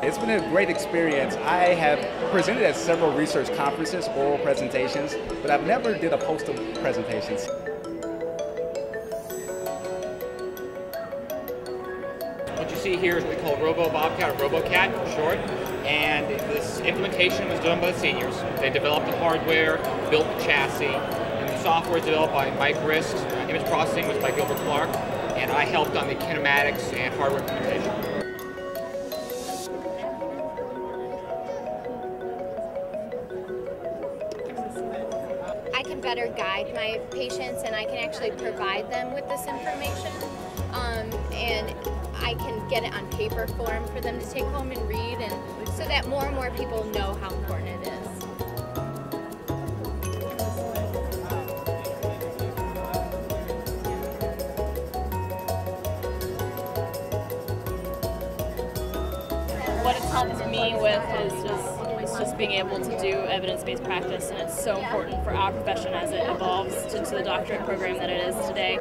It's been a great experience. I have presented at several research conferences, oral presentations, but I've never did a poster presentation. What you see here is what we call Robo Bobcat, or RoboCat for short, and this implementation was done by the seniors. They developed the hardware, built the chassis, and the software was developed by Mike Risk. Image processing was by Gilbert Clark, and I helped on the kinematics and hardware implementation. I can better guide my patients, and I can actually provide them with this information, and I can get it on paper form for them to take home and read, and so that more and more people know how important it is. What it's helped me with is just being able to do evidence-based practice, and it's so important for our profession as it evolves into the doctorate program that it is today.